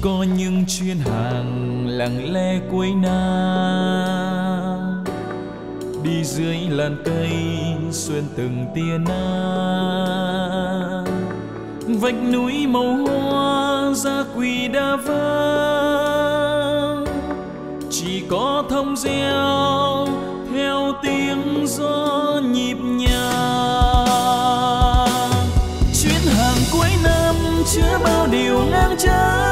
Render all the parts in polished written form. Có những chuyến hàng lặng lẽ cuối năm, đi dưới làn cây xuyên từng tia nắng. Vách núi màu hoa dã quỳ đã vắng, chỉ có thông reo theo tiếng gió nhịp nhàng. Chuyến hàng cuối năm chứa bao điều ngang trái,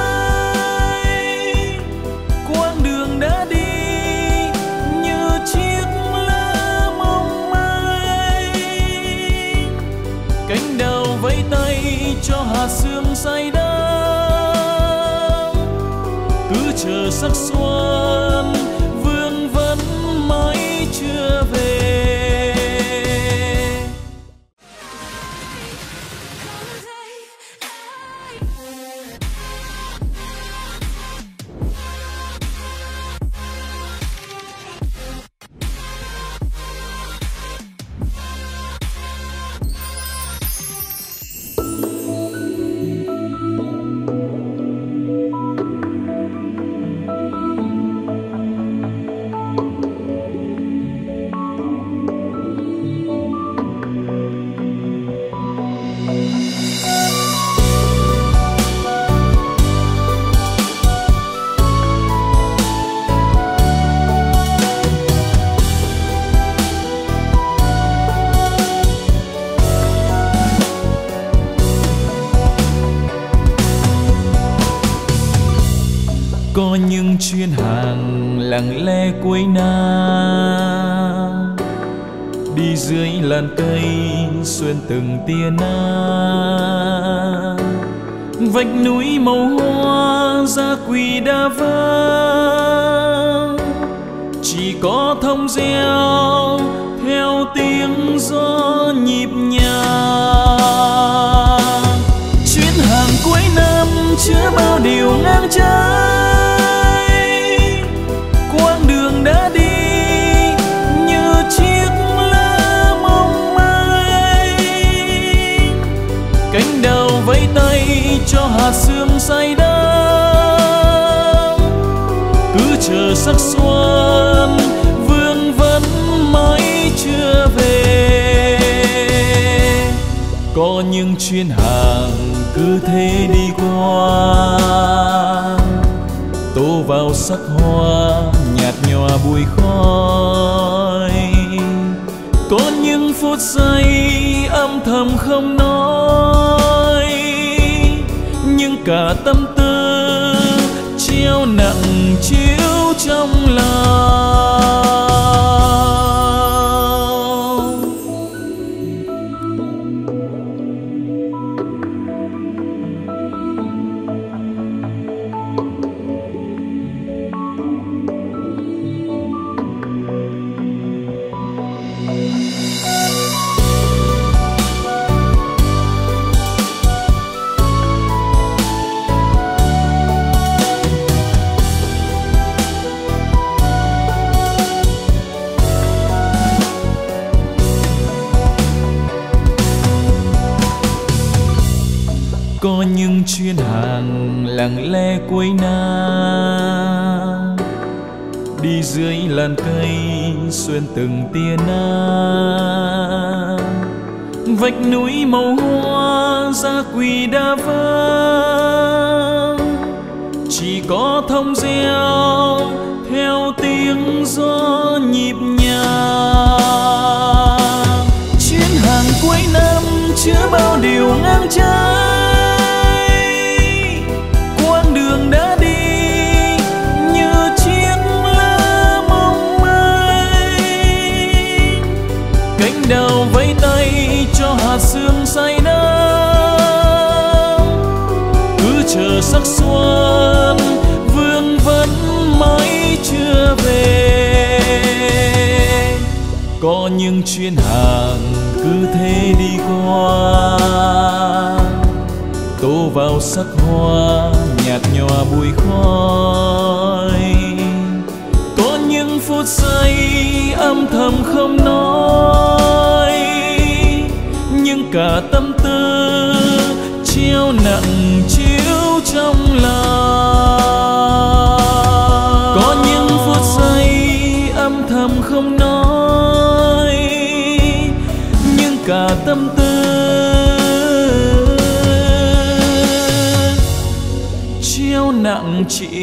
sương say đắm cứ chờ sắc xuân vương vấn mãi chưa về. Có những chuyến hàng lặng lẽ cuối năm, đi dưới làn cây xuyên từng tia nắng. Vách núi màu hoa dã quỳ đã vắng, chỉ có thông reo theo tiếng gió nhịp nhàng. Chuyến hàng cuối năm chứa bao điều ngang trái, cho hạt sương say đắm cứ chờ sắc xuân vương vấn mãi chưa về. Có những chuyến hàng cứ thế đi qua, tô vào sắc hoa nhạt nhòa bụi khói. Có những phút giây âm thầm không nói, nhưng cả tâm tư treo nặng chiếu trong lòng. Có những chuyến hàng lặng lẽ cuối năm, đi dưới làn cây xuyên từng tia nắng. Vách núi màu hoa dã quỳ đã vắng, chỉ có thông reo theo tiếng gió nhịp nhàng. Chuyến hàng cuối năm chứa bao điều ngang trái, đầu vẫy tay cho hạt sương say đắm cứ chờ sắc xuân vương vấn mãi chưa về. Có những chuyến hàng cứ thế đi qua, tô vào sắc hoa nhạt nhòa bụi khói. Có những phút giây âm thầm không nói, cả tâm tư treo nặng chiếu trong lòng. tâm tư. Chiêu nặng chị